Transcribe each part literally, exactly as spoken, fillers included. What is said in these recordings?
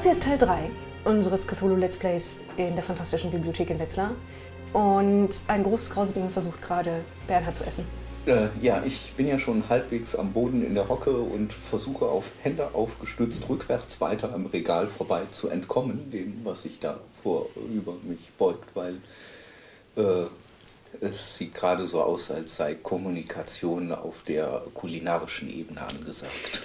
Das hier ist Teil drei unseres Cthulhu-Let's Plays in der Phantastischen Bibliothek in Wetzlar. Und ein großes Krauseding versucht gerade, Bernhard zu essen. Äh, ja, ich bin ja schon halbwegs am Boden in der Hocke und versuche auf Hände aufgestützt rückwärts weiter am Regal vorbei zu entkommen, dem, was sich da vorüber mich beugt, weil äh, es sieht gerade so aus, als sei Kommunikation auf der kulinarischen Ebene angesagt.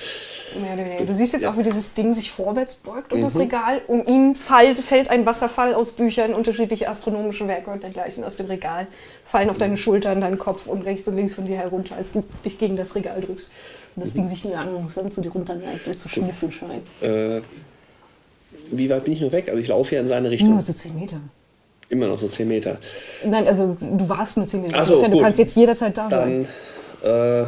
Ja, du, du siehst jetzt ja auch, wie dieses Ding sich vorwärts beugt um mhm. das Regal. Um ihn fall, fällt ein Wasserfall aus Büchern, unterschiedliche astronomische Werke und dergleichen aus dem Regal, fallen auf mhm. deine Schultern, deinen Kopf und rechts und links von dir herunter, als du dich gegen das Regal drückst. Und das mhm. Ding sich langsam zu dir runterneigt und zu schnüffeln scheint. Äh, wie weit bin ich nur weg? Also ich laufe ja in seine Richtung. Nur so zehn Meter. Immer noch so zehn Meter. Nein, also du warst nur zehn Meter. Ach so, gut. Du kannst jetzt jederzeit da sein. Dann, äh,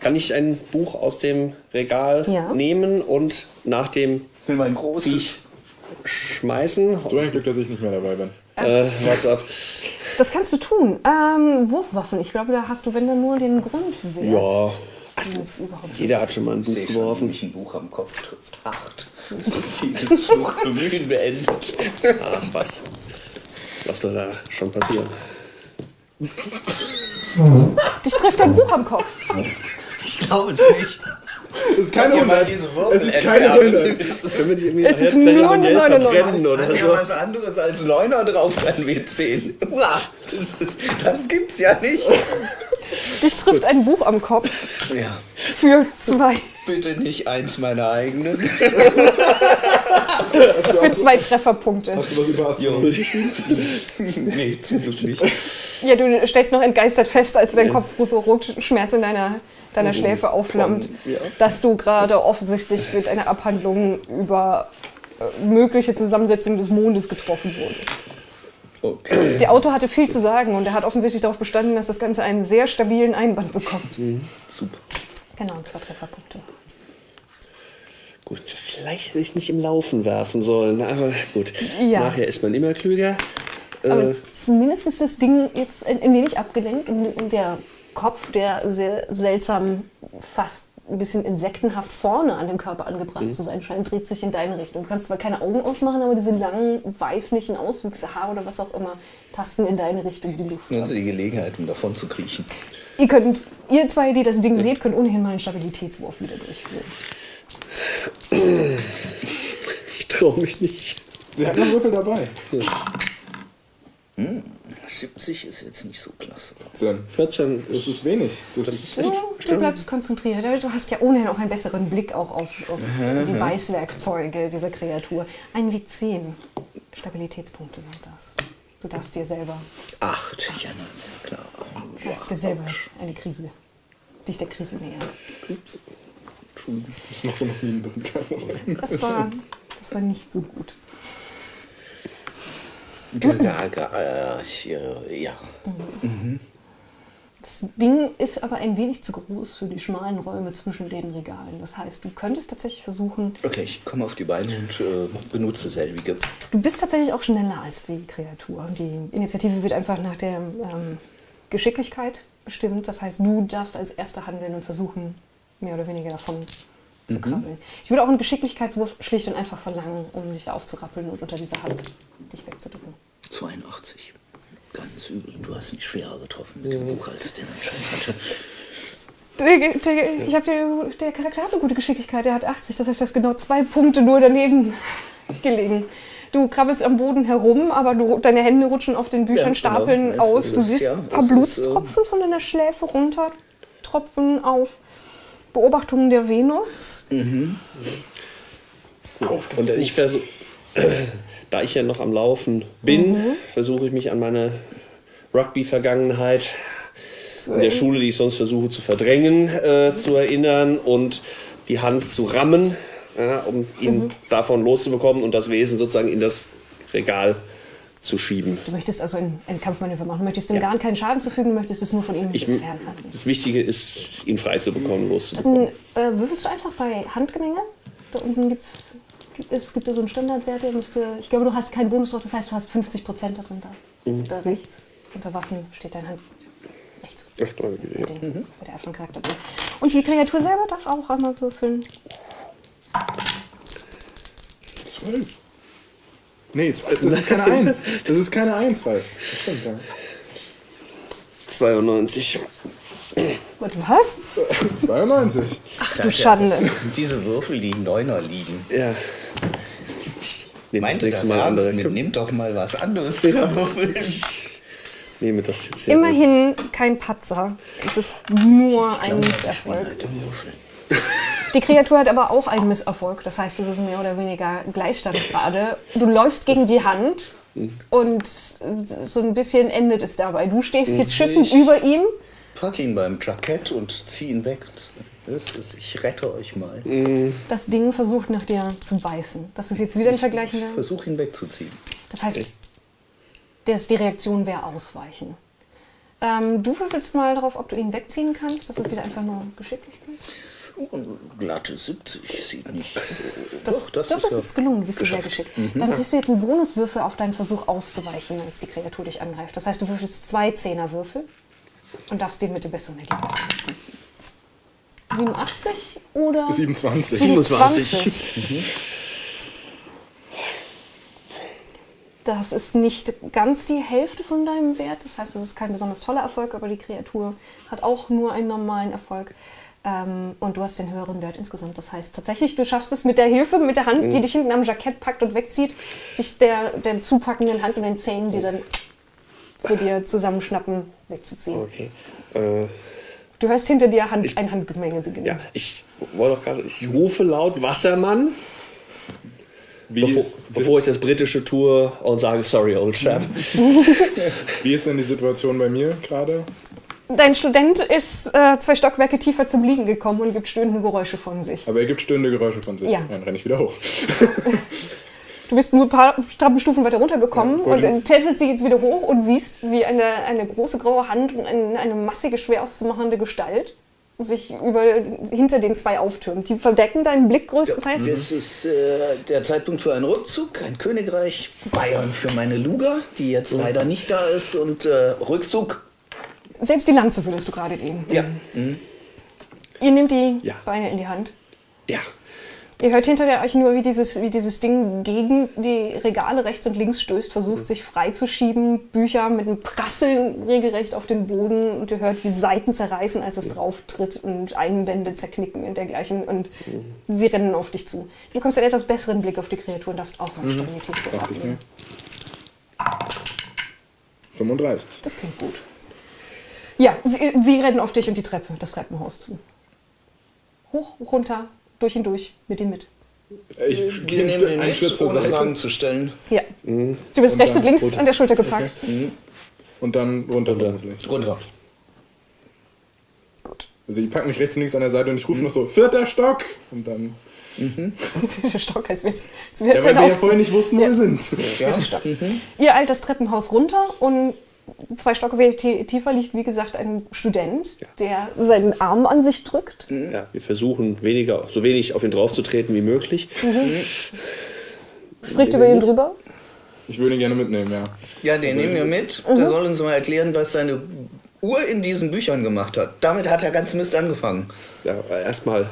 kann ich ein Buch aus dem Regal ja. nehmen und nach dem mein großes schmeißen? Hast du ein Glück, dass ich nicht mehr dabei bin. Äh, what's up? Das kannst du tun. Ähm, Wurfwaffen. Ich glaube, da hast du, wenn dann nur den Grundwert. Ja. Also, jeder hat schon mal ein Buch geworfen. Mich ein Buch am Kopf trifft. Acht. Vieles Fluchtbemühen beendet. Ach was. Was soll da schon passieren? Dich trifft ein Buch am Kopf. Ich glaube es nicht. Es ist keine Wunder. Es ist keine Wunder. Es ist nur eine neun neun. Oder so. Was anderes als Neuner drauf, dann wird zehn. Das, das gibt's ja nicht. Dich trifft ein Buch am Kopf. Ja. Für zwei. Bitte nicht eins meiner eigenen. Für zwei Trefferpunkte. Hast du was über Astronomie geschrieben? Nee, zum Glück nicht. Ja, du stellst noch entgeistert fest, als dein Kopf rückruckt, Schmerz in deiner, deiner oh, Schläfe aufflammt, ja. dass du gerade offensichtlich mit einer Abhandlung über mögliche Zusammensetzung des Mondes getroffen wurdest. Okay. Der Autor hatte viel zu sagen und er hat offensichtlich darauf bestanden, dass das Ganze einen sehr stabilen Einband bekommt. Mhm. Super. Genau, und zwar Trefferpunkte. Gut, vielleicht hätte ich nicht im Laufen werfen sollen, aber gut. Ja. Nachher ist man immer klüger. Aber äh, zumindest ist das Ding jetzt ein wenig abgelenkt und der Kopf, der sehr seltsam, fast ein bisschen insektenhaft vorne an dem Körper angebracht mhm. zu sein scheint, dreht sich in deine Richtung. Du kannst zwar keine Augen ausmachen, aber diese langen, weißlichen Auswüchse, Haare oder was auch immer, tasten in deine Richtung die Luft. Also die Gelegenheit, um davon zu kriechen. Ihr könnt, ihr zwei, die das Ding mhm. seht, könnt ohnehin mal einen Stabilitätswurf wieder durchführen. Ich traue mich nicht. Sie hat einen Würfel dabei. Ja. Hm. siebzig ist jetzt nicht so klasse. vierzehn. vierzehn. Das ist wenig. Das das ist so, du bleibst konzentriert. Du hast ja ohnehin auch einen besseren Blick auch auf, auf aha, die aha. Beißwerkzeuge dieser Kreatur. Ein W zehn. Stabilitätspunkte sind das. Du darfst dir selber... Acht. Ja, das ist klar. Du darfst dir selber eine Krise. Dich der Krise nähern. Entschuldigung, das ist noch noch nie drin. Das war, das war nicht so gut. Gelage, äh, ja. Mhm. Das Ding ist aber ein wenig zu groß für die schmalen Räume zwischen den Regalen. Das heißt, du könntest tatsächlich versuchen... Okay, ich komme auf die Beine und äh, benutze selbige. Du bist tatsächlich auch schneller als die Kreatur. Die Initiative wird einfach nach der ähm, Geschicklichkeit bestimmt. Das heißt, du darfst als Erster handeln und versuchen, mehr oder weniger davon... zu mhm. krabbeln. Ich würde auch einen Geschicklichkeitswurf schlicht und einfach verlangen, um dich da aufzurappeln und unter dieser Hand dich wegzudrücken. zweiundachtzig. Ganz übel. Du hast mich schwerer getroffen mit mhm. dem Buch, als es den anscheinend hatte. Der, der, ich hab dir, der Charakter hat eine gute Geschicklichkeit, der hat achtzig. Das heißt, du hast genau zwei Punkte nur daneben gelegen. Du krabbelst am Boden herum, aber du, deine Hände rutschen auf den Büchern, ja, stapeln genau. aus. Du siehst ja, ein paar Blutstropfen äh, von deiner Schläfe runter, Tropfen auf. Beobachtungen der Venus. Mhm. Ja. Und ich versuch, äh, da ich ja noch am Laufen bin, mhm. versuche ich mich an meine Rugby-Vergangenheit so in der Schule, die ich sonst versuche zu verdrängen, äh, mhm. zu erinnern und die Hand zu rammen, äh, um ihn mhm. davon loszubekommen und das Wesen sozusagen in das Regal zu schieben. Du möchtest also einen, einen Kampfmanöver machen. Du möchtest dem ja. Garn keinen Schaden zufügen, du möchtest es nur von ihm fernhalten. Das Wichtige ist, ihn frei zu bekommen, loszubekommen. Dann äh, würfelst du einfach bei Handgemenge. Da unten gibt's, gibt es gibt da so einen Standardwert, der müsste... Ich glaube, du hast keinen Bonus drauf, das heißt, du hast fünfzig Prozent da drin. Da, mhm. da rechts, unter Waffen, steht deine Hand rechts. Ach, danke. Bei, den, mhm. bei der Art von Charakter. Und die Kreatur selber darf auch einmal würfeln. zwölf. Nee, das ist keine Eins. Das ist keine Eins, Ralf. Das stimmt, ja. zweiundneunzig. Was? zweiundneunzig. Ach du Schande. Das sind diese Würfel, die im Neuner liegen. Ja. Meint ihr das mal andere? Nehmt doch mal was anderes zu würfeln. Nehme das jetzt hier. Immerhin kein Patzer. Es ist nur ein Misserfolg. Die Kreatur hat aber auch einen Misserfolg. Das heißt, es ist mehr oder weniger Gleichstand gerade. Du läufst gegen die Hand und so ein bisschen endet es dabei. Du stehst jetzt schützend über ihm. Pack ihn beim Jackett und zieh ihn weg. Ich rette euch mal. Das Ding versucht nach dir zu beißen. Das ist jetzt wieder ein Vergleich. Ich versuche ihn wegzuziehen. Das heißt, dass die Reaktion wäre ausweichen. Ähm, du würfelst mal drauf, ob du ihn wegziehen kannst. Das ist wieder einfach nur Geschicklichkeit. Glatte siebzig, sieht nicht. Das, das, doch, das, doch, das ist, ist gelungen, du bist sehr geschickt. Mhm. Dann kriegst du jetzt einen Bonuswürfel auf deinen Versuch auszuweichen, als die Kreatur dich angreift. Das heißt, du würfelst zwei Zehnerwürfel und darfst den mit dem besseren Ergebnis benutzen. siebenundachtzig oder? siebenundzwanzig. siebenundzwanzig. Mhm. Das ist nicht ganz die Hälfte von deinem Wert. Das heißt, es ist kein besonders toller Erfolg, aber die Kreatur hat auch nur einen normalen Erfolg. Ähm, und du hast den höheren Wert insgesamt. Das heißt tatsächlich, du schaffst es mit der Hilfe, mit der Hand, mhm. die dich hinten am Jackett packt und wegzieht, dich der, der zupackenden Hand und den Zähnen, die dann zu dir zusammenschnappen, wegzuziehen. Okay. Äh, du hörst hinter dir Hand, ich, ein Handgemenge beginnen. Ja, ich wollte doch gerade, ich rufe laut Wassermann, Wie bevor, bevor ich das britische tue und sage, sorry, old chap. Wie ist denn die Situation bei mir gerade? Dein Student ist äh, zwei Stockwerke tiefer zum Liegen gekommen und gibt stöhnende Geräusche von sich. Aber er gibt stöhnende Geräusche von sich. Ja. Dann renne ich wieder hoch. Du bist nur ein paar Treppenstufen weiter runtergekommen ja, und dann tänzelst sie jetzt wieder hoch und siehst, wie eine, eine große graue Hand und ein, eine massige, schwer auszumachende Gestalt sich über, hinter den zwei auftürmt. Die verdecken deinen Blick größtenteils. Ja, das ist äh, der Zeitpunkt für einen Rückzug. Ein Königreich Bayern für meine Luga, die jetzt leider nicht da ist. Und äh, Rückzug. Selbst die Lanze würdest du gerade nehmen. Ja. Mhm. Ihr nehmt die ja. Beine in die Hand. Ja. Ihr hört hinter euch nur, wie dieses, wie dieses Ding gegen die Regale rechts und links stößt, versucht, mhm. sich freizuschieben, Bücher mit einem Prasseln regelrecht auf den Boden. Und ihr hört, wie Seiten zerreißen, als es mhm. drauf tritt und Einwände zerknicken und dergleichen. Und mhm. sie rennen auf dich zu. Du bekommst einen etwas besseren Blick auf die Kreatur und darfst auch mal mhm. Stabilität beobachten. fünfunddreißig. Das klingt gut. Ja, sie, sie rennen auf dich und die Treppe, das Treppenhaus zu. Hoch, runter, durch und durch, mit ihm mit. Ich gehe einen mit, Schritt zur Seite. Fragen zu stellen. Ja. Mhm. Du bist und rechts und links runter. An der Schulter gepackt. Okay. Mhm. Und dann runter. Runter. runter. Gut. Also ich packe mich rechts und links an der Seite und ich rufe mhm. noch so, vierter Stock! Und dann... Mhm. Vierter Stock, als wär's, als wär's ja, weil wir ja vorher nicht wussten, wo ja. wir sind. Ja. Vierter Stock. Mhm. Ihr eilt das Treppenhaus runter und zwei Stockwerke tiefer liegt, wie gesagt, ein Student, ja. der seinen Arm an sich drückt. Ja, wir versuchen, weniger, so wenig auf ihn draufzutreten wie möglich. Mhm. Fragt über ihn drüber? Ich würde ihn gerne mitnehmen, ja. Ja, den also, nehmen wir mit. Mhm. Der soll uns mal erklären, was seine Uhr in diesen Büchern gemacht hat. Damit hat er ganz Mist angefangen. Ja, erstmal.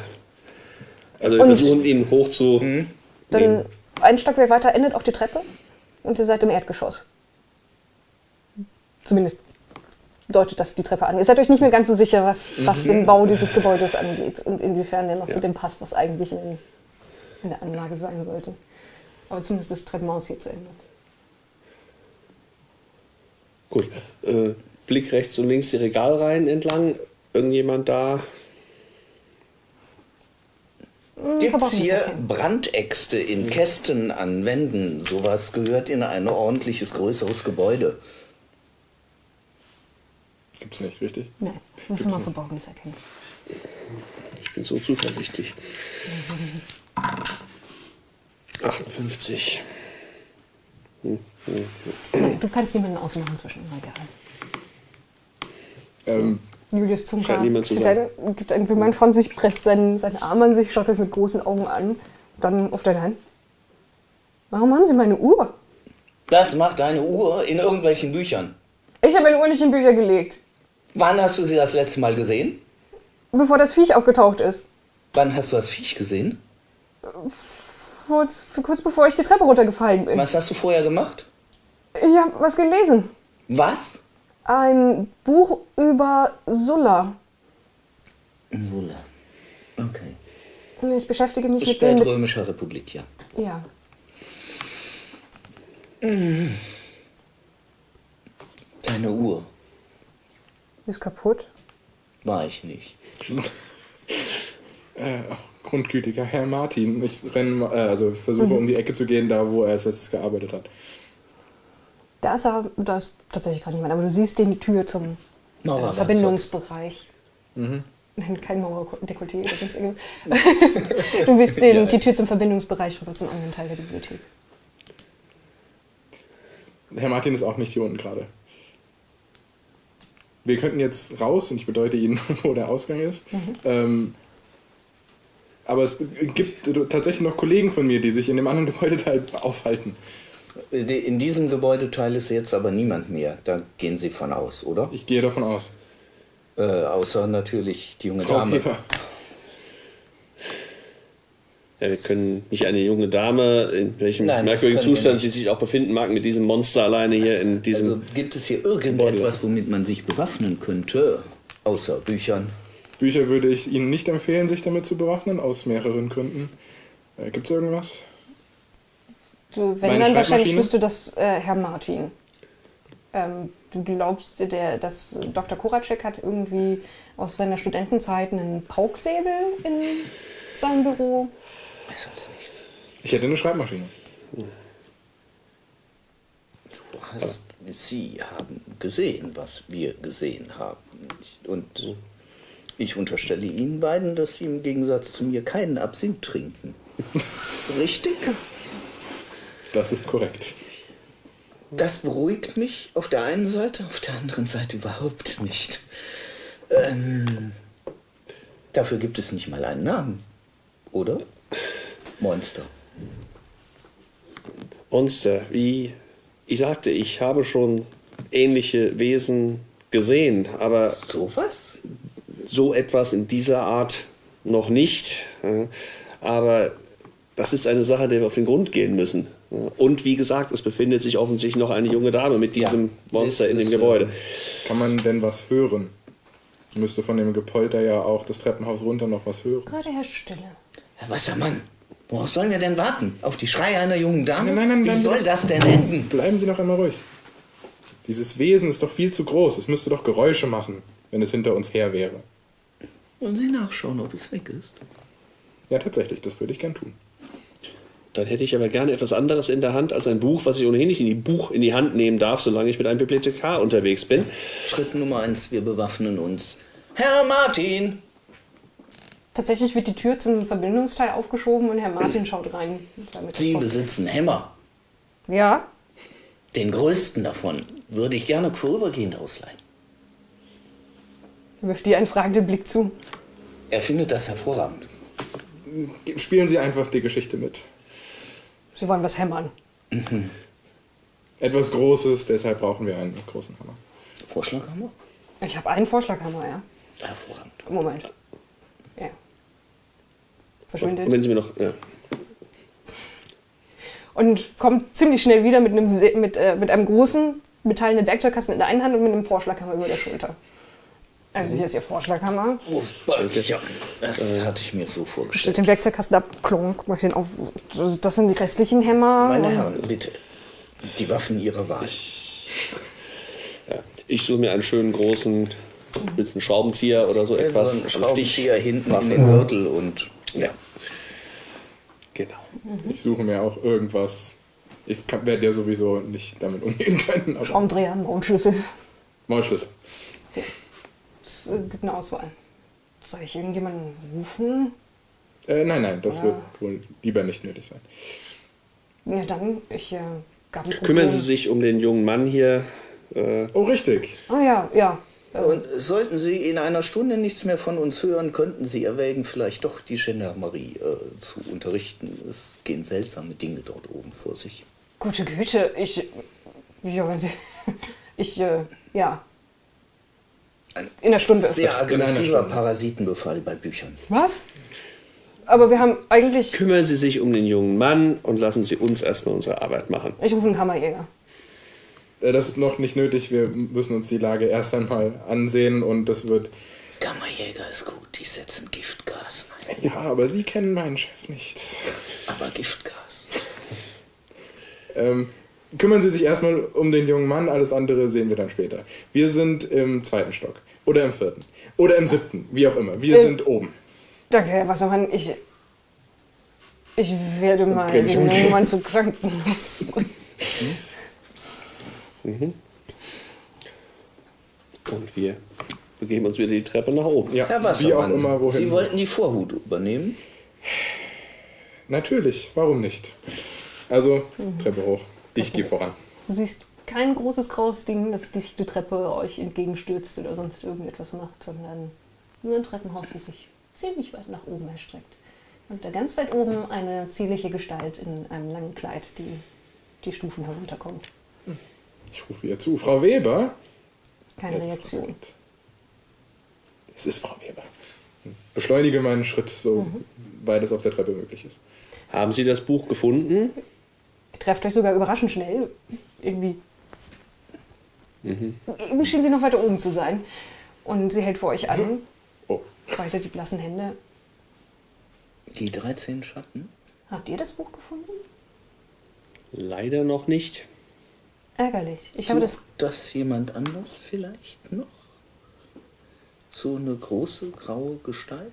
Also wir Und versuchen, ihn hoch zu mhm. Dann ein Stockwerk weiter endet auch die Treppe und ihr seid im Erdgeschoss. Zumindest deutet das die Treppe an. Ihr seid euch nicht mehr ganz so sicher, was, was den Bau dieses Gebäudes angeht und inwiefern der noch ja. zu dem passt, was eigentlich in, in der Anlage sein sollte. Aber zumindest das Treppenhaus hier zu Ende. Gut. Äh, Blick rechts und links die Regalreihen entlang. Irgendjemand da? Gibt es hier Brandäxte in Kästen an Wänden? Sowas gehört in ein ordentliches, größeres Gebäude. Gibt's nicht, richtig? Nein, wir mal Verborgenes erkennen. Ich bin so zuversichtlich. achtundfünfzig. Hm, hm, hm. Du kannst niemanden ausmachen zwischen den Regalen. Ähm, Julius Zunker gibt einen, gibt einen Wimmern von sich, presst seinen, seinen Arm an sich, schaut euch mit großen Augen an, dann auf deine Hand. Warum haben Sie meine Uhr? Das macht deine Uhr in irgendwelchen Büchern. Ich habe meine Uhr nicht in Bücher gelegt. Wann hast du sie das letzte Mal gesehen? Bevor das Viech aufgetaucht ist. Wann hast du das Viech gesehen? kurz, kurz bevor ich die Treppe runtergefallen bin. Was hast du vorher gemacht? Ich habe was gelesen. Was? Ein Buch über Sulla. Sulla. Okay. Ich beschäftige mich mit dem... Spätrömischer Republik, ja. Ja. Deine Uhr. Ist kaputt? War ich nicht. äh, grundgütiger Herr Martin. Ich renn, äh, also versuche mhm. um die Ecke zu gehen, da wo er als letztes gearbeitet hat. Da ist, er, da ist tatsächlich gerade niemand, aber du siehst die Tür zum äh, Verbindungsbereich. Mhm. Nein, kein Mauerdekolleté. Du siehst den, ja, die Tür zum Verbindungsbereich oder zum anderen Teil der Bibliothek. Herr Martin ist auch nicht hier unten gerade. Wir könnten jetzt raus, und ich bedeute Ihnen, wo der Ausgang ist. Mhm. Ähm, aber es gibt tatsächlich noch Kollegen von mir, die sich in dem anderen Gebäudeteil aufhalten. In diesem Gebäudeteil ist jetzt aber niemand mehr. Da gehen Sie von aus, oder? Ich gehe davon aus. Äh, außer natürlich die junge Frau Dame. Heber. Ja, wir können nicht eine junge Dame, in welchem Nein, merkwürdigen Zustand sie sich auch befinden mag, mit diesem Monster alleine hier in diesem... Also gibt es hier irgendetwas, womit man sich bewaffnen könnte, außer Büchern? Bücher würde ich Ihnen nicht empfehlen, sich damit zu bewaffnen, aus mehreren Gründen. Äh, gibt es irgendwas? So, wenn Meine dann wahrscheinlich wüsste das äh, Herr Martin. Ähm, du glaubst, der, dass Doktor Koracek hat irgendwie aus seiner Studentenzeit einen Pauksäbel in seinem Büro? Ich weiß nicht. Ich hätte eine Schreibmaschine. Du hast, Sie haben gesehen, was wir gesehen haben. Und ich unterstelle Ihnen beiden, dass Sie im Gegensatz zu mir keinen Absinth trinken. Richtig? Das ist korrekt. Das beruhigt mich auf der einen Seite, auf der anderen Seite überhaupt nicht. Ähm, dafür gibt es nicht mal einen Namen, oder? Monster. Monster, wie ich sagte, ich habe schon ähnliche Wesen gesehen, aber... So was? So etwas in dieser Art noch nicht. Aber das ist eine Sache, der wir auf den Grund gehen müssen. Und wie gesagt, es befindet sich offensichtlich noch eine junge Dame mit diesem ja, Monster in dem Gebäude. Kann man denn was hören? Müsste von dem Gepolter ja auch das Treppenhaus runter noch was hören. Gerade herrscht Stille. Herr Wassermann, worauf sollen wir denn warten? Auf die Schreie einer jungen Dame? Nein, nein, nein, wie soll das denn enden? Bleiben Sie noch einmal ruhig. Dieses Wesen ist doch viel zu groß. Es müsste doch Geräusche machen, wenn es hinter uns her wäre. Wollen Sie nachschauen, ob es weg ist? Ja, tatsächlich, das würde ich gern tun. Dann hätte ich aber gerne etwas anderes in der Hand als ein Buch, was ich ohnehin nicht in die, Buch in die Hand nehmen darf, solange ich mit einem Bibliothekar unterwegs bin. Schritt Nummer eins, wir bewaffnen uns. Herr Martin! Tatsächlich wird die Tür zum Verbindungsteil aufgeschoben und Herr Martin schaut rein. Sie besitzen Hämmer. Ja. Den größten davon würde ich gerne vorübergehend ausleihen. Wirft dir einen fragenden Blick zu. Er findet das hervorragend. Spielen Sie einfach die Geschichte mit. Sie wollen was hämmern. Mhm. Etwas Großes, deshalb brauchen wir einen großen Hammer. Vorschlaghammer? Ich habe einen Vorschlaghammer, ja. Hervorragend. Moment. Ja. Verschwindet. Wenn Sie mir noch... Ja. Und kommt ziemlich schnell wieder mit einem, mit, äh, mit einem großen, metallenen Werkzeugkasten in der einen Hand und mit einem Vorschlaghammer über der Schulter. Also hier ist Ihr Vorschlaghammer. Oh, ja, das hatte ich mir so vorgestellt. Stellt den Werkzeugkasten ab, klonk, mach den auf. Das sind die restlichen Hämmer. Meine Herren, bitte, die Waffen Ihrer Wahl. Ja, ich suche mir einen schönen großen, mit einem Schraubenzieher oder so ja, etwas. So ein Schraubenzieher hinten Waffen. In den Gürtel und ja, genau. Ich suche mir auch irgendwas. Ich werde ja sowieso nicht damit umgehen können. Aber Schraubendreher, Maulschlüssel. Maulschlüssel. Gibt eine Auswahl. Soll ich irgendjemanden rufen? Äh, nein, nein, das ja. wird wohl lieber nicht nötig sein. Ja, dann, ich äh, gab ein Problem. Kümmern Sie sich um den jungen Mann hier. Äh oh, richtig. Oh ja, ja. Und sollten Sie in einer Stunde nichts mehr von uns hören, könnten Sie erwägen, vielleicht doch die Gendarmerie äh, zu unterrichten. Es gehen seltsame Dinge dort oben vor sich. Gute Güte, ich... Ja, wenn Sie... ich, äh, ja... In der Stunde. Sehr aggressiver Parasitenbefall bei Büchern. Was? Aber wir haben eigentlich... Kümmern Sie sich um den jungen Mann und lassen Sie uns erstmal unsere Arbeit machen. Ich rufe einen Kammerjäger. Das ist noch nicht nötig. Wir müssen uns die Lage erst einmal ansehen und das wird... Kammerjäger ist gut, die setzen Giftgas ein. Ja, aber Sie kennen meinen Chef nicht. Aber Giftgas. ähm, kümmern Sie sich erstmal um den jungen Mann, alles andere sehen wir dann später. Wir sind im zweiten Stock. Oder im vierten. Oder im siebten, wie auch immer. Wir ähm, sind oben. Danke, Herr Wassermann. Ich, ich werde mal den jungen Mann zum Krankenhaus. Mhm. Und wir begeben uns wieder die Treppe nach oben. Ja, Herr Wassermann, wie auch immer, wohin Sie wollten die Vorhut übernehmen? Natürlich, warum nicht? Also, mhm. Treppe hoch. Ich gehe voran. Du siehst kein großes graues Ding, das sich die Treppe euch entgegenstürzt oder sonst irgendetwas macht, sondern nur ein Treppenhaus, das sich ziemlich weit nach oben erstreckt. Und da ganz weit oben eine zierliche Gestalt in einem langen Kleid, die die Stufen herunterkommt. Ich rufe ihr zu. Frau Weber? Keine Reaktion. Es ist Frau Weber. Beschleunige meinen Schritt, so mhm. weit es auf der Treppe möglich ist. Haben Sie das Buch gefunden? Ihr trefft euch sogar überraschend schnell. Irgendwie. Mhm. Eben schien sie noch weiter oben zu sein. Und sie hält vor euch an. Oh. Faltet die blassen Hände. Die dreizehn Schatten? Habt ihr das Buch gefunden? Leider noch nicht. Ärgerlich. Ich habe das... das jemand anders vielleicht noch? So eine große, graue Gestalt?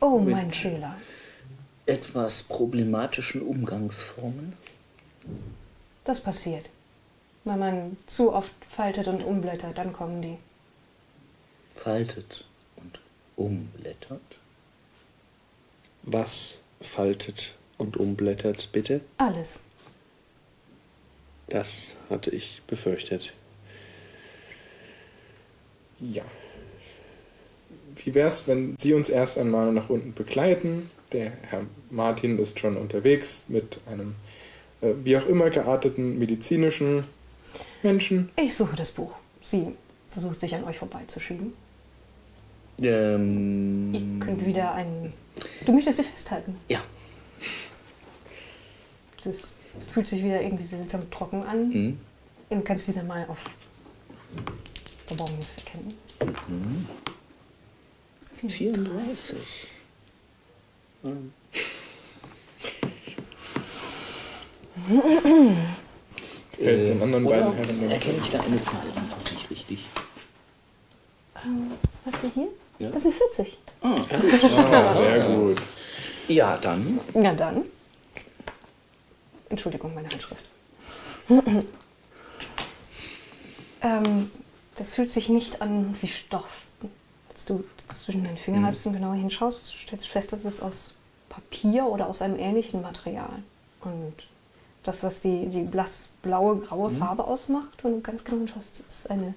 Oh, mit mein Schäler. Etwas problematischen Umgangsformen? Das passiert. Wenn man zu oft faltet und umblättert, dann kommen die. Faltet und umblättert? Was faltet und umblättert, bitte? Alles. Das hatte ich befürchtet. Ja. Wie wär's, wenn Sie uns erst einmal nach unten begleiten? Der Herr Martin ist schon unterwegs mit einem, äh, wie auch immer gearteten, medizinischen Menschen. Ich suche das Buch. Sie versucht sich an euch vorbeizuschieben. Ähm... Ihr könnt wieder einen... Du möchtest sie festhalten? Ja. Das fühlt sich wieder irgendwie seltsam trocken an. Mhm. Und kannst wieder mal auf Verborgenes erkennen. Mhm. vierunddreißig. Mhm. Fällt äh, den anderen beiden Herren erkenne ich da eine Zahl einfach nicht richtig? Ähm, was wir hier? Ja. Das sind vierzig. Ah, gut. Ah, sehr gut. Ja, dann. Ja, dann. Entschuldigung, meine Handschrift. ähm, das fühlt sich nicht an wie Stoff. Als du zwischen den Fingerhalsen genauer hinschaust, stellst du fest, dass es aus Papier oder aus einem ähnlichen Material. Und das, was die, die blassblaue, graue mhm. Farbe ausmacht, wenn du ganz genau hinschaust, ist eine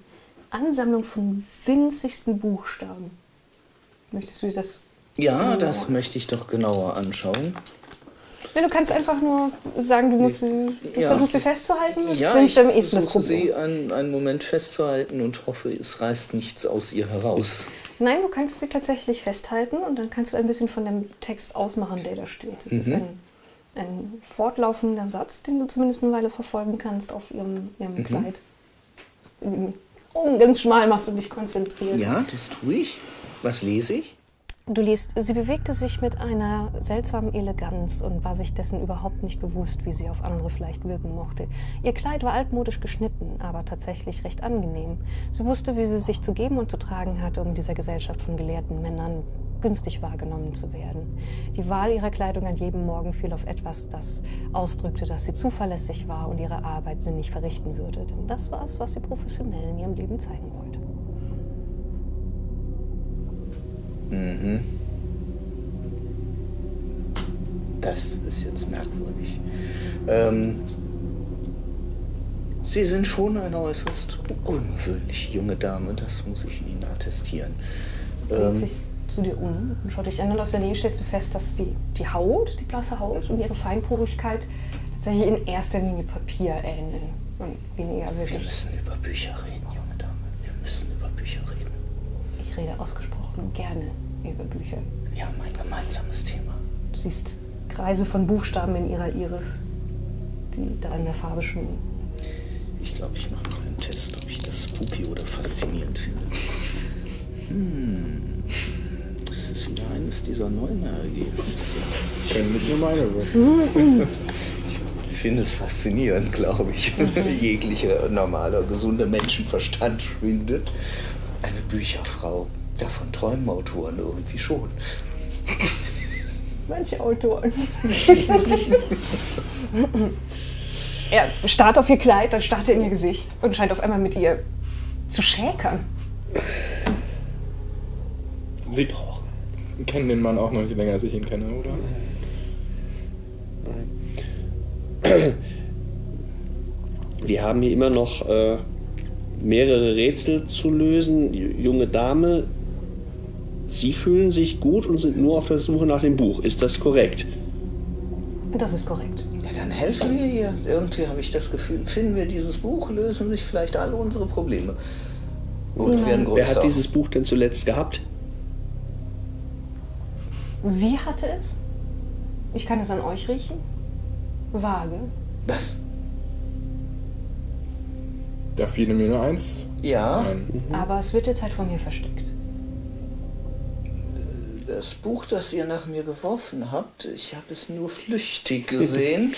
Ansammlung von winzigsten Buchstaben. Möchtest du das? Ja, das möchte ich doch genauer anschauen. Ja, du kannst einfach nur sagen, du, musst, du ja. versuchst sie festzuhalten. Das ja, ich versuche sie einen, einen Moment festzuhalten und hoffe, es reißt nichts aus ihr heraus. Nein, du kannst sie tatsächlich festhalten und dann kannst du ein bisschen von dem Text ausmachen, der da steht. Das mhm. ist ein, ein fortlaufender Satz, den du zumindest eine Weile verfolgen kannst auf ihrem, ihrem mhm. Kleid. Oh, ganz schmal machst du dich konzentrierst. Ja, das tue ich. Was lese ich? Du liest, sie bewegte sich mit einer seltsamen Eleganz und war sich dessen überhaupt nicht bewusst, wie sie auf andere vielleicht wirken mochte. Ihr Kleid war altmodisch geschnitten, aber tatsächlich recht angenehm. Sie wusste, wie sie sich zu geben und zu tragen hatte, um dieser Gesellschaft von gelehrten Männern günstig wahrgenommen zu werden. Die Wahl ihrer Kleidung an jedem Morgen fiel auf etwas, das ausdrückte, dass sie zuverlässig war und ihre Arbeit sinnig verrichten würde. Denn das war es, was sie professionell in ihrem Leben zeigen wollte. Mhm. Das ist jetzt merkwürdig. Ähm, Sie sind schon eine äußerst ungewöhnliche junge Dame, das muss ich Ihnen attestieren. Sie dreht ähm, sich zu dir um und schaut dich an und aus der Nähe stellst du fest, dass die, die Haut, die blasse Haut und ihre Feinporigkeit tatsächlich in erster Linie Papier ähneln und weniger wirklich. Wir müssen über Bücher reden, junge Dame. Wir müssen über Bücher reden. Ich rede ausgesprochen gerne über Bücher. Wir haben ein gemeinsames Thema. Du siehst Kreise von Buchstaben in ihrer Iris, die da in der Farbe schwingen. Ich glaube, ich mache mal einen Test, ob ich das spooky oder faszinierend finde. Hm. Das ist wieder eines dieser neuen Ergebnisse. Das können nicht nur meine sein. Ich finde es faszinierend, glaube ich. Jeglicher normaler, gesunder Menschenverstand schwindet. Eine Bücherfrau. Davon träumen Autoren irgendwie schon. Manche Autoren. Er starrt auf ihr Kleid, dann starrt er in ihr Gesicht und scheint auf einmal mit ihr zu schäkern. Sie kennen den Mann auch noch nicht länger, als ich ihn kenne, oder? Nein. Wir haben hier immer noch äh, mehrere Rätsel zu lösen. Junge Dame, Sie fühlen sich gut und sind nur auf der Suche nach dem Buch. Ist das korrekt? Das ist korrekt. Ja, dann helfen wir ihr. Irgendwie habe ich das Gefühl, finden wir dieses Buch, lösen sich vielleicht alle unsere Probleme. Und ja. werden Wer hat dieses Buch denn zuletzt gehabt? Sie hatte es. Ich kann es an euch riechen. Vage. Was? Da fiel mir nur eins. Ja. Mhm. Aber es wird jetzt halt von mir versteckt. Das Buch, das ihr nach mir geworfen habt, ich habe es nur flüchtig gesehen.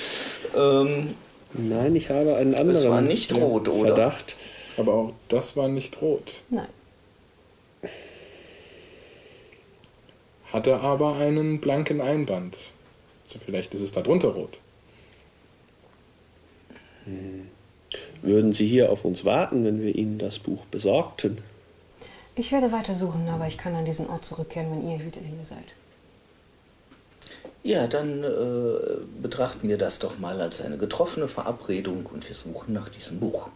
ähm, Nein, ich habe einen anderen Verdacht. Es war nicht rot, oder? Verdacht. Aber auch das war nicht rot. Nein. Hatte aber einen blanken Einband. So, vielleicht ist es darunter rot. Hm. Würden Sie hier auf uns warten, wenn wir Ihnen das Buch besorgten? Ich werde weiter suchen, aber ich kann an diesen Ort zurückkehren, wenn ihr wieder hier seid. Ja, dann äh, betrachten wir das doch mal als eine getroffene Verabredung und wir suchen nach diesem Buch.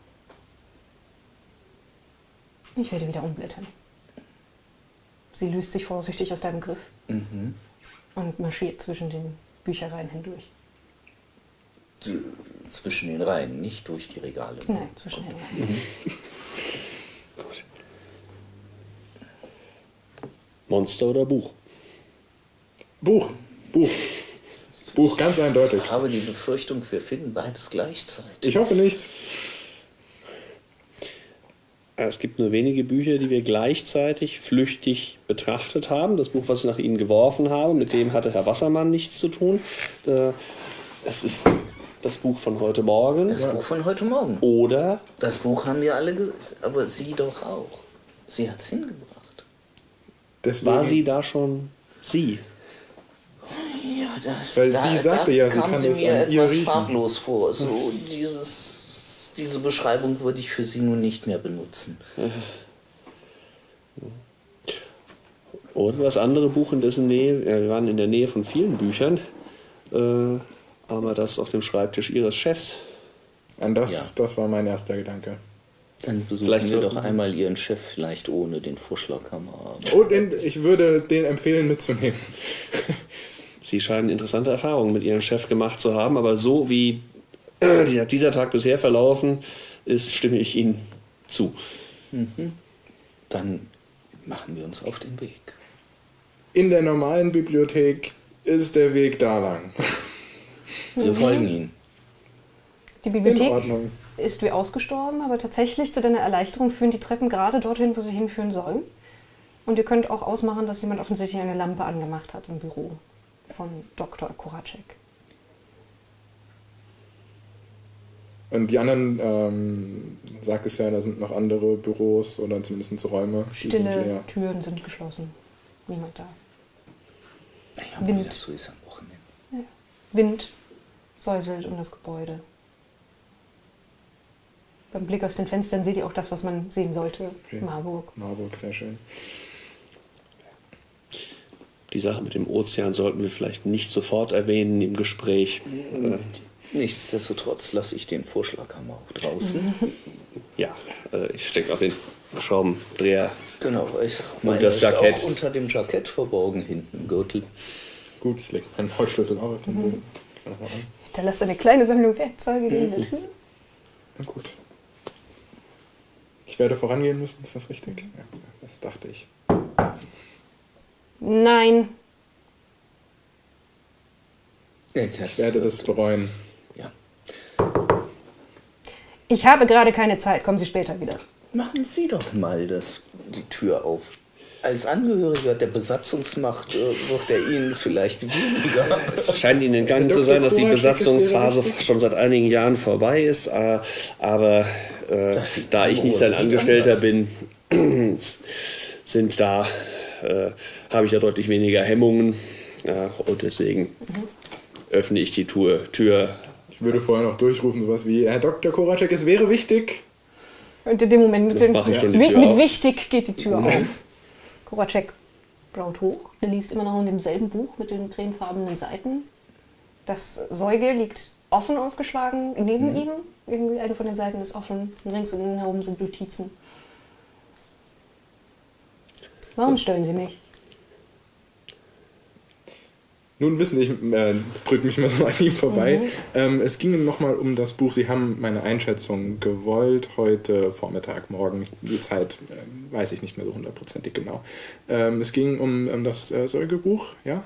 Ich werde wieder umblättern. Sie löst sich vorsichtig aus deinem Griff mhm. und marschiert zwischen den Büchereien hindurch. Z- zwischen den Reihen, nicht durch die Regale? Nein, zwischen den Reihen. Mhm. Gut. Monster oder Buch? Buch, Buch, Buch, ganz eindeutig. Ich habe die Befürchtung, wir finden beides gleichzeitig. Ich hoffe nicht. Es gibt nur wenige Bücher, die wir gleichzeitig flüchtig betrachtet haben. Das Buch, was ich nach Ihnen geworfen habe, mit dem hatte Herr Wassermann nichts zu tun. Es ist das Buch von heute Morgen. Das Buch von heute Morgen. Oder? Das Buch haben wir alle gesehen, aber Sie doch auch. Sie hat es hingebracht. Deswegen. War sie da schon sie? Ja, das, Weil da, sie sagte da ja, sie kann sie es mir an etwas ihr farblos vor. So dieses, diese Beschreibung würde ich für sie nun nicht mehr benutzen. Und das andere Buch, in dessen Nähe, wir waren in der Nähe von vielen Büchern, äh, aber das auf dem Schreibtisch ihres Chefs. An das, ja. das war mein erster Gedanke. Dann besuchen vielleicht wir doch einmal Ihren Chef, vielleicht ohne den Vorschlaghammer. Oh, den, ich würde den empfehlen, mitzunehmen. Sie scheinen interessante Erfahrungen mit Ihrem Chef gemacht zu haben, aber so wie dieser Tag bisher verlaufen ist, stimme ich Ihnen zu. Mhm. Dann machen wir uns auf den Weg. In der normalen Bibliothek ist der Weg da lang. Wir folgen Ihnen. Die Bibliothek? In Ordnung. Ist wie ausgestorben, aber tatsächlich zu deiner Erleichterung führen die Treppen gerade dorthin, wo sie hinführen sollen. Und ihr könnt auch ausmachen, dass jemand offensichtlich eine Lampe angemacht hat im Büro von Doktor Kuracek. Und die anderen, ähm, sagt es ja, da sind noch andere Büros oder zumindest Räume. Stille sind leer. Türen sind geschlossen. Niemand da. Naja, Wind. Das so ist am Wochenende. Ja. Wind säuselt um das Gebäude. Beim Blick aus den Fenstern seht ihr auch das, was man sehen sollte. Okay. Marburg. Marburg, sehr schön. Die Sache mit dem Ozean sollten wir vielleicht nicht sofort erwähnen im Gespräch. Mhm. Nichtsdestotrotz lasse ich den Vorschlaghammer auch draußen. Mhm. Ja, ich stecke auch den Schraubendreher. Genau, ich meine, und das Jackett ist auch unter dem Jackett verborgen, hinten im Gürtel. Gut, ich lege meinen Hausschlüssel auch auf den Boden. Mhm. Da lasst eine kleine Sammlung Werkzeuge in der Tür. Na gut. Ich werde vorangehen müssen, ist das richtig? Ja, das dachte ich. Nein. Ich, ich werde das bereuen. Ja. Ich habe gerade keine Zeit. Kommen Sie später wieder. Machen Sie doch mal das, die Tür auf. Als Angehöriger der Besatzungsmacht äh, wird er Ihnen vielleicht weniger. Es scheint Ihnen entgangen zu sein, dass die Besatzungsphase schon seit einigen Jahren vorbei ist. Äh, aber äh, da ich nicht sein Angestellter bin, sind da, äh, habe ich da deutlich weniger Hemmungen. Äh, und deswegen öffne ich die Tür. Tür. Ich würde vorher noch durchrufen, sowas wie, Herr Doktor Koraczek, es wäre wichtig. Und in dem Moment, den, mit, mit wichtig geht die Tür auf. Koraczek blaut hoch. Er liest immer noch in demselben Buch mit den cremefarbenen Seiten. Das Säugel liegt offen aufgeschlagen neben mhm. ihm. Irgendwie eine von den Seiten ist offen. Und rings um ihn herum sind Notizen. Warum stören Sie mich? Nun wissen Sie, ich äh, drücke mich mal so an ihm vorbei. Mhm. Ähm, es ging nochmal um das Buch. Sie haben meine Einschätzung gewollt. Heute Vormittag, morgen, die Zeit äh, weiß ich nicht mehr so hundertprozentig genau. Ähm, es ging um, um das äh, Säugebuch, ja.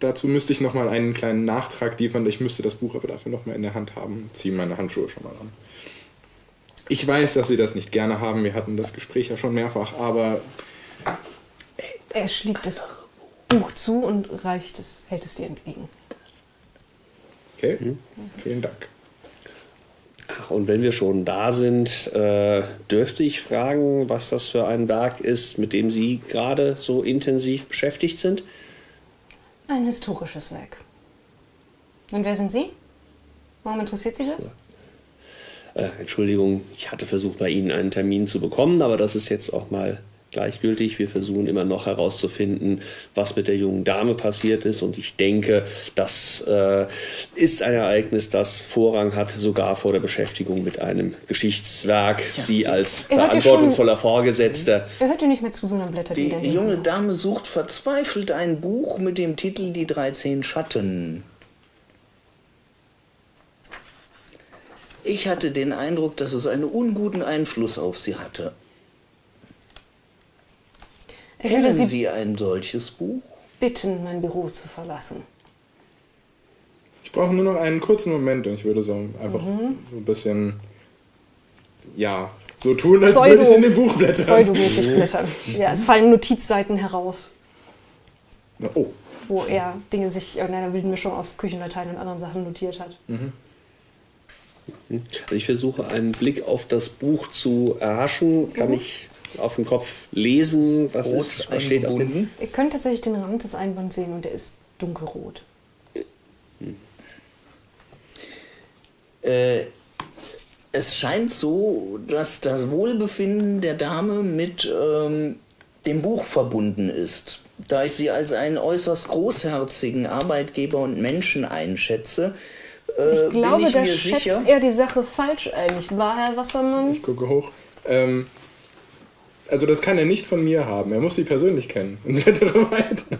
Dazu müsste ich nochmal einen kleinen Nachtrag liefern. Ich müsste das Buch aber dafür nochmal in der Hand haben. Ziehe meine Handschuhe schon mal an. Ich weiß, dass Sie das nicht gerne haben. Wir hatten das Gespräch ja schon mehrfach, aber... Er schlägt es auch. Buch zu und reicht es, hält es dir entgegen. Okay, mhm. vielen Dank. Und wenn wir schon da sind, äh, dürfte ich fragen, was das für ein Werk ist, mit dem Sie gerade so intensiv beschäftigt sind? Ein historisches Werk. Und wer sind Sie? Warum interessiert Sie das? Äh, Entschuldigung, ich hatte versucht, bei Ihnen einen Termin zu bekommen, aber das ist jetzt auch mal... gleichgültig. Wir versuchen immer noch herauszufinden, was mit der jungen Dame passiert ist. Und ich denke, das äh, ist ein Ereignis, das Vorrang hat, sogar vor der Beschäftigung mit einem Geschichtswerk. Ja, Sie als verantwortungsvoller Vorgesetzter. Er hört dir nicht mehr zu, sondern blättert wieder hin. Die junge Dame sucht verzweifelt ein Buch mit dem Titel Die dreizehn Schatten. Ich hatte den Eindruck, dass es einen unguten Einfluss auf sie hatte. Ich würde Sie, Sie ein solches Buch? Bitten, mein Büro zu verlassen. Ich brauche nur noch einen kurzen Moment und ich würde so einfach mhm. so ein bisschen, ja, so tun, als Pseudo, würde ich in dem Buch blättern. Pseudomäßig blättern. Ja, es fallen Notizseiten heraus. Na, oh. Wo er Dinge sich in einer wilden Mischung aus Küchenlatein und anderen Sachen notiert hat. Mhm. Also ich versuche einen Blick auf das Buch zu erhaschen. Kann mhm. ich... auf dem Kopf lesen, was Rot ist, was steht auf dem... Ihr könnt tatsächlich den Rand des Einbands sehen und der ist dunkelrot. Hm. Äh, es scheint so, dass das Wohlbefinden der Dame mit ähm, dem Buch verbunden ist. Da ich sie als einen äußerst großherzigen Arbeitgeber und Menschen einschätze, äh, ich glaube, bin ich da mir schätzt sicher, er die Sache falsch ein, nicht wahr, Herr Wassermann? Ich gucke hoch. Ähm, Also das kann er nicht von mir haben. Er muss sie persönlich kennen. Und blättere weiter.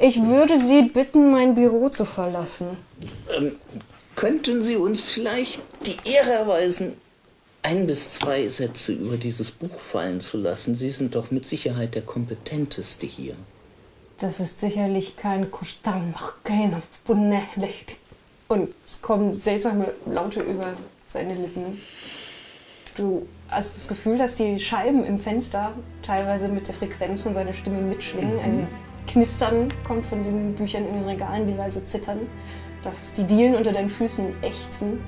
Ich würde Sie bitten, mein Büro zu verlassen. Ähm, könnten Sie uns vielleicht die Ehre erweisen, ein bis zwei Sätze über dieses Buch fallen zu lassen? Sie sind doch mit Sicherheit der Kompetenteste hier. Das ist sicherlich kein Kustan, kein Bunnecht. Und es kommen seltsame Laute über seine Lippen. Du hast das Gefühl, dass die Scheiben im Fenster teilweise mit der Frequenz von seiner Stimme mitschwingen. Mhm. Ein Knistern kommt von den Büchern in den Regalen, die leise zittern. Dass die Dielen unter deinen Füßen ächzen.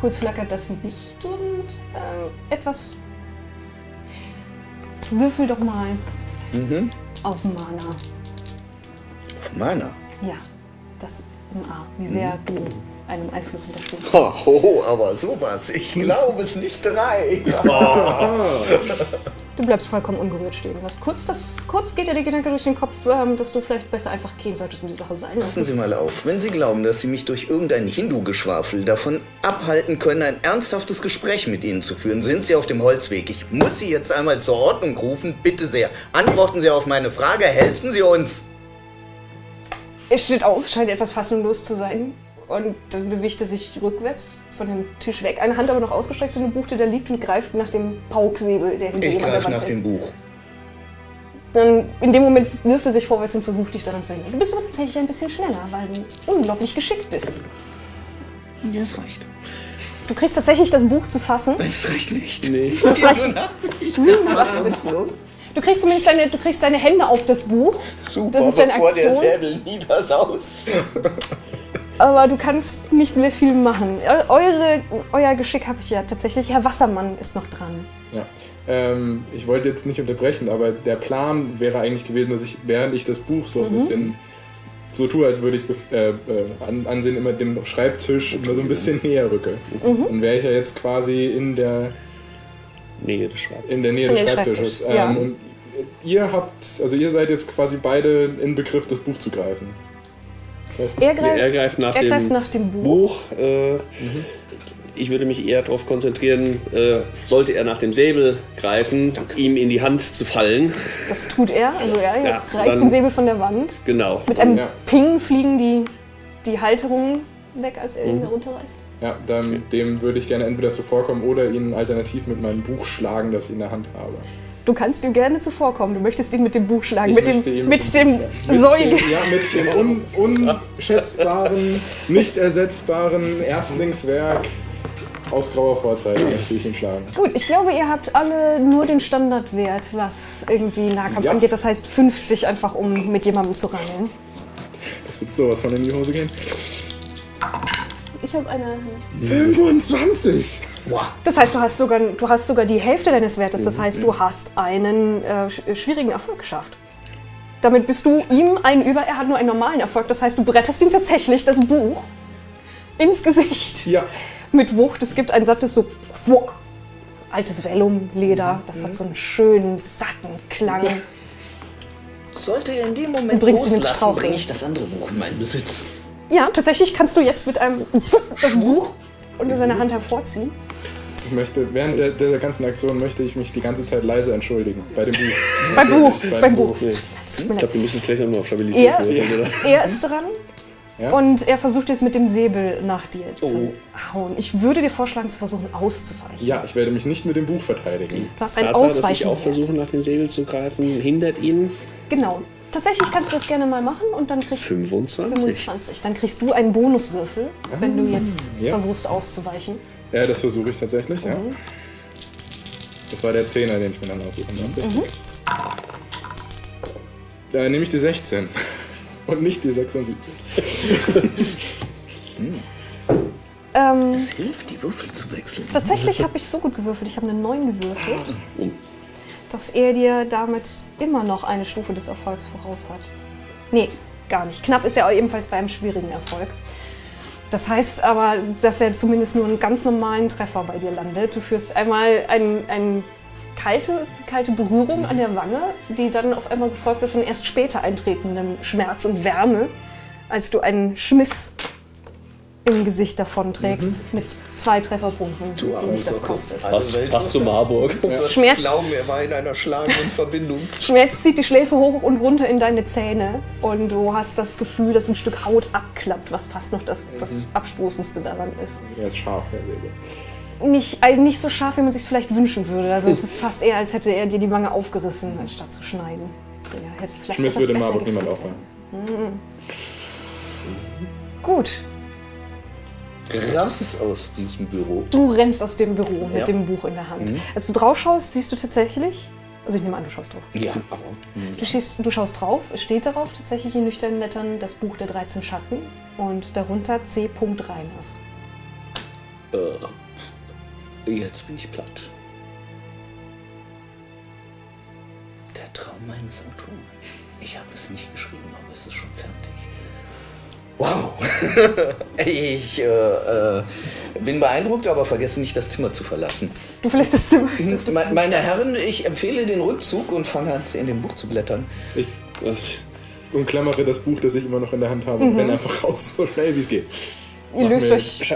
Kurz flackert das Licht und äh, etwas... Würfel doch mal mhm. auf Mana. Auf Mana? Ja, das im A. Wie sehr mhm. du... einem Einfluss unterstützt. Ho, ho, ho, aber sowas. Ich glaube es nicht drei. Du bleibst vollkommen ungerührt stehen. Was kurz, das, kurz geht dir der Gedanke durch den Kopf, ähm, dass du vielleicht besser einfach gehen solltest und die Sache sein lassen. Passen Sie mal auf. Wenn Sie glauben, dass Sie mich durch irgendein Hindu-Geschwafel davon abhalten können, ein ernsthaftes Gespräch mit Ihnen zu führen, sind Sie auf dem Holzweg. Ich muss Sie jetzt einmal zur Ordnung rufen. Bitte sehr. Antworten Sie auf meine Frage. Helfen Sie uns. Er steht auf, scheint etwas fassungslos zu sein. Und dann bewegt er sich rückwärts von dem Tisch weg. Eine Hand aber noch ausgestreckt zu dem Buch, der da liegt und greift nach dem Pauksäbel. Der ich greife nach dem Buch. Dann in dem Moment wirft er sich vorwärts und versucht, dich daran zu hindern. Du bist aber tatsächlich ein bisschen schneller, weil du unglaublich geschickt bist. Ja, das reicht. Du kriegst tatsächlich das Buch zu fassen. Das reicht nicht. Nee. Das reicht nicht. Du kriegst zumindest deine, du kriegst deine Hände auf das Buch. Super, das ist deine Aktion. Bevor der Säbel niedersaust. Aber du kannst nicht mehr viel machen. Eure, euer Geschick habe ich ja tatsächlich. Herr Wassermann ist noch dran. Ja. Ähm, ich wollte jetzt nicht unterbrechen, aber der Plan wäre eigentlich gewesen, dass ich, während ich das Buch so ein mhm. bisschen so tue, als würde ich es äh, äh, an, ansehen, immer dem Schreibtisch immer so ein bisschen näher rücke. Mhm. Dann wäre ich ja jetzt quasi in der Nähe des Schreibtisches. In der Nähe des Schreibtisches. Schreibtisch. Ähm, ja. Und ihr habt, also ihr seid jetzt quasi beide in Begriff, das Buch zu greifen. Das heißt, er, greif, nee, er greift nach, er dem, greift nach dem Buch. Buch äh, mhm. Ich würde mich eher darauf konzentrieren, äh, sollte er nach dem Säbel greifen, ihm in die Hand zu fallen. Das tut er, also er ja, reißt dann den Säbel von der Wand. Genau. Mit einem ja. Ping fliegen die, die Halterungen weg, als er mhm. ihn herunterreißt. Ja, dann okay. dem würde ich gerne entweder zuvorkommen oder ihn alternativ mit meinem Buch schlagen, das ich in der Hand habe. Du kannst ihm gerne zuvorkommen, du möchtest ihn mit dem Buch schlagen, mit dem, mit, mit dem, dem Säuger. Ja, mit dem un, unschätzbaren, nicht ersetzbaren Erstlingswerk aus grauer Vorzeit möchte ich ihn schlagen. Gut, ich glaube, ihr habt alle nur den Standardwert, was irgendwie Nahkampf ja. angeht. Das heißt fünfzig einfach, um mit jemandem zu rangeln. Das wird sowas von in die Hose gehen. Ich habe eine fünfundzwanzig! Wow. Das heißt, du hast, sogar, du hast sogar die Hälfte deines Wertes. Das heißt, du hast einen äh, schwierigen Erfolg geschafft. Damit bist du ihm ein Über, er hat nur einen normalen Erfolg. Das heißt, du bretterst ihm tatsächlich das Buch ins Gesicht. Ja. Mit Wucht. Es gibt ein sattes so wuck, altes Vellumleder. Das mhm. hat so einen schönen, satten Klang. Ja. Sollte er in dem Moment loslassen, bringe ich das andere Buch in meinen Besitz. Ja, tatsächlich kannst du jetzt mit einem das Buch unter seiner Hand hervorziehen. Ich möchte, während der, der ganzen Aktion möchte ich mich die ganze Zeit leise entschuldigen. Bei dem Buch. Beim Buch, beim bei Buch. Buch. Nee. Ich glaube, wir müssen es gleich nochmal auf Stabilität er, machen, oder? Er ist dran ja? und er versucht jetzt mit dem Säbel nach dir oh. zu hauen. Ich würde dir vorschlagen, zu versuchen auszuweichen. Ja, ich werde mich nicht mit dem Buch verteidigen. Du hast einen Ausweichen. Dass ich auch versuchen, nach dem Säbel zu greifen, hindert ihn. Genau. Tatsächlich kannst du das gerne mal machen und dann kriegst du fünfundzwanzig. Dann kriegst du einen Bonuswürfel, wenn du jetzt ja. versuchst auszuweichen. Ja, das versuche ich tatsächlich, mhm. ja. Das war der Zehner, den ich mir dann aussuchen musste. Mhm. Da nehme ich die sechzehn und nicht die sechsundsiebzig. hm. ähm, es hilft, die Würfel zu wechseln. Tatsächlich habe ich so gut gewürfelt, ich habe eine neun gewürfelt. Oh. Dass er dir damit immer noch eine Stufe des Erfolgs voraus hat. Nee, gar nicht. Knapp ist er ebenfalls bei einem schwierigen Erfolg. Das heißt aber, dass er zumindest nur einen ganz normalen Treffer bei dir landet. Du führst einmal eine ein kalte, kalte Berührung an der Wange, die dann auf einmal gefolgt wird von erst später eintretendem Schmerz und Wärme, als du einen Schmiss im Gesicht davon trägst, mhm. mit zwei Trefferpunkten, du, so wie das kostet. Passt Pass zu Marburg. Ja. Schmerz, ich glaube, er war in einer schlagenden Verbindung. Schmerz zieht die Schläfe hoch und runter in deine Zähne und du hast das Gefühl, dass ein Stück Haut abklappt, was fast noch das, mhm. das Abstoßendste daran ist. Er ist scharf, der Säbel. Nicht, also nicht so scharf, wie man sich vielleicht wünschen würde. Also es ist fast eher, als hätte er dir die Wange aufgerissen, anstatt zu schneiden. Ja, Schmiss würde Marburg niemand auffallen. Mhm. Gut. Rass aus diesem Büro. Du rennst aus dem Büro mit ja. dem Buch in der Hand. Mhm. Als du drauf schaust, siehst du tatsächlich, also ich nehme an, du schaust drauf. Ja, aber. Mhm. Du, schießt, du schaust drauf, es steht darauf tatsächlich in nüchternen Lettern das Buch der dreizehn Schatten und darunter C. Reiners. Äh, jetzt bin ich platt. Der Traum meines Autoren. Ich habe es nicht geschrieben, aber es ist schon fertig. Wow! Ich äh, äh, bin beeindruckt, aber vergesse nicht, das Zimmer zu verlassen. Du verlässt das Zimmer? Me meine Herren, ich empfehle den Rückzug und fange an, in dem Buch zu blättern. Ich, ich umklammere das Buch, das ich immer noch in der Hand habe, mhm. und renne einfach raus, so schnell wie es geht. Ihr Mach löst euch.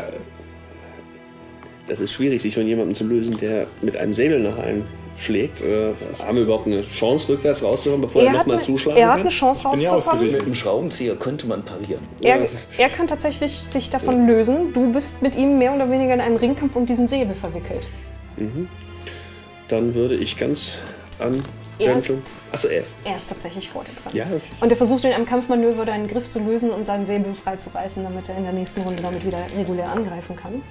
Das ist schwierig, sich von jemandem zu lösen, der mit einem Säbel nach einem schlägt. Äh, haben wir überhaupt eine Chance, rückwärts rauszukommen, bevor er, er nochmal zuschlagen kann? Er hat eine Chance, rauszukommen. Mit dem Schraubenzieher könnte man parieren. Er, er kann tatsächlich sich davon ja. lösen. Du bist mit ihm mehr oder weniger in einen Ringkampf um diesen Säbel verwickelt. Mhm. Dann würde ich ganz an Er ist, Achso, er. er ist tatsächlich vor dir dran. Ja, und er versucht in einem Kampfmanöver deinen Griff zu lösen und seinen Säbel freizureißen, damit er in der nächsten Runde damit wieder regulär angreifen kann.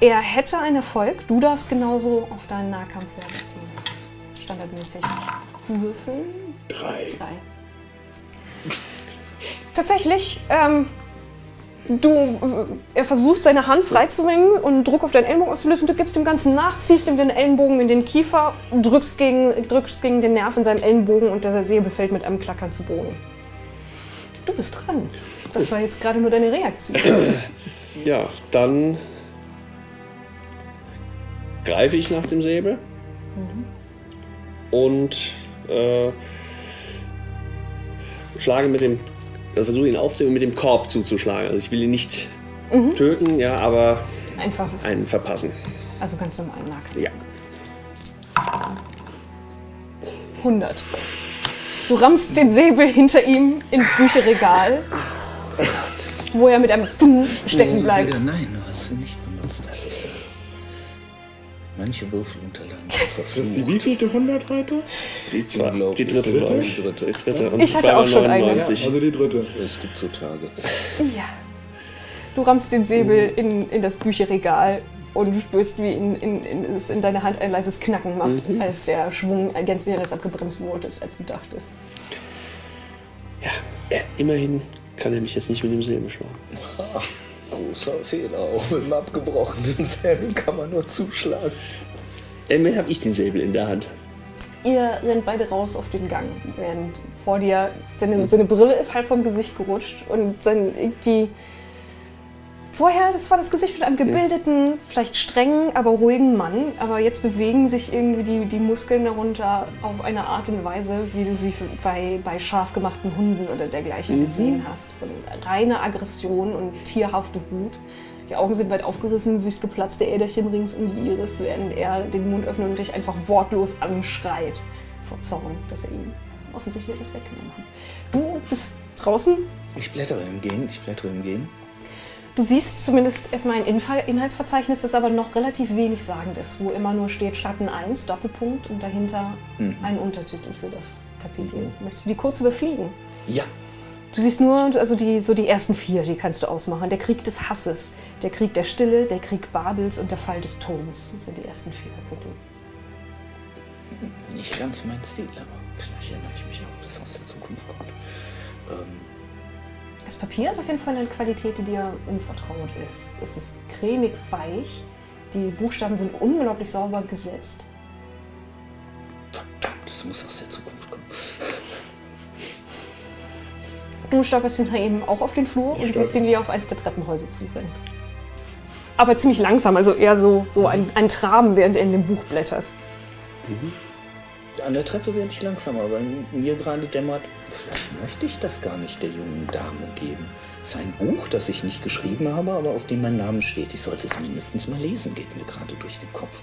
Er hätte einen Erfolg. Du darfst genauso auf deinen Nahkampfwert standardmäßig würfeln. Drei. Drei. Tatsächlich, ähm, du, er versucht, seine Hand freizubringen und Druck auf deinen Ellenbogen auszulösen. Du gibst dem Ganzen nach, ziehst ihm den Ellenbogen in den Kiefer, drückst gegen, drückst gegen den Nerv in seinem Ellenbogen und der Säbel fällt mit einem Klackern zu Boden. Du bist dran. Das war jetzt gerade nur deine Reaktion. Ja, dann greife ich nach dem Säbel. Mhm. Und äh, schlage mit dem, also versuche ihn aufzunehmen, mit dem Korb zuzuschlagen. Also ich will ihn nicht mhm. töten, ja, aber einfach einen verpassen. Also ganz normal Nahkampf. Ja. hundert. Du rammst den Säbel hinter ihm ins Bücherregal, wo er mit einem Dumm stecken bleibt. Wieder, nein, du hast sie nicht benutzt. Das ist das. Manche Würfelunterlagen sind verflucht. Die wievielte hundert heute? Die, Zwei, die dritte, die dritte, die dritte. Die dritte. Und ich hatte auch schon eine. Ja, also die dritte. Es gibt so Tage. Ja. Du rammst den Säbel mhm. in, in das Bücherregal und spürst, wie in, in, in, es in deiner Hand ein leises Knacken macht, mhm. als der Schwung gänzlich anders abgebremst wurde, als du dachtest. Ja, ja, immerhin kann er mich jetzt nicht mit dem Säbel schlagen. Großer Fehler, auch mit einem abgebrochenen Säbel kann man nur zuschlagen. Immerhin habe ich den Säbel in der Hand. Ihr rennt beide raus auf den Gang, während vor dir seine, seine Brille ist halb vom Gesicht gerutscht und sein irgendwie... Vorher, das war das Gesicht von einem gebildeten, vielleicht strengen, aber ruhigen Mann, aber jetzt bewegen sich irgendwie die, die Muskeln darunter auf eine Art und Weise, wie du sie bei, bei scharf gemachten Hunden oder dergleichen mhm. gesehen hast. Von reiner Aggression und tierhafte Wut. Die Augen sind weit aufgerissen, du siehst geplatzte Äderchen rings um die Iris, während er den Mund öffnet und dich einfach wortlos anschreit vor Zorn, dass er ihm offensichtlich das weggenommen hat. Du bist draußen? Ich blättere im Gehen, ich blättere im Gehen. Du siehst zumindest erstmal ein Infall Inhaltsverzeichnis, das aber noch relativ wenig sagend ist, wo immer nur steht Schatten eins, Doppelpunkt und dahinter mhm. ein Untertitel für das Kapitel. Mhm. Möchtest du die kurz überfliegen? Ja. Du siehst nur also die, so die ersten vier, die kannst du ausmachen. Der Krieg des Hasses, der Krieg der Stille, der Krieg Babels und der Fall des Turms. Das sind die ersten vier Kapitel. Nicht ganz mein Stil, aber vielleicht erinnere ich mich auch, dass das aus der Zukunft kommt. Ähm Das Papier ist auf jeden Fall eine Qualität, die dir unvertraut ist. Es ist cremig weich, die Buchstaben sind unglaublich sauber gesetzt. Verdammt, das muss aus der Zukunft kommen. Du stolperst hinter ihm auch auf den Flur ich und siehst ihn, wie er auf eins der Treppenhäuser zurennt. Aber ziemlich langsam, also eher so, so ein, ein Traben, während er in dem Buch blättert. Mhm. An der Treppe werde ich langsamer, aber mir gerade dämmert, vielleicht möchte ich das gar nicht der jungen Dame geben. Es ist ein Buch, das ich nicht geschrieben habe, aber auf dem mein Name steht. Ich sollte es mindestens mal lesen, geht mir gerade durch den Kopf.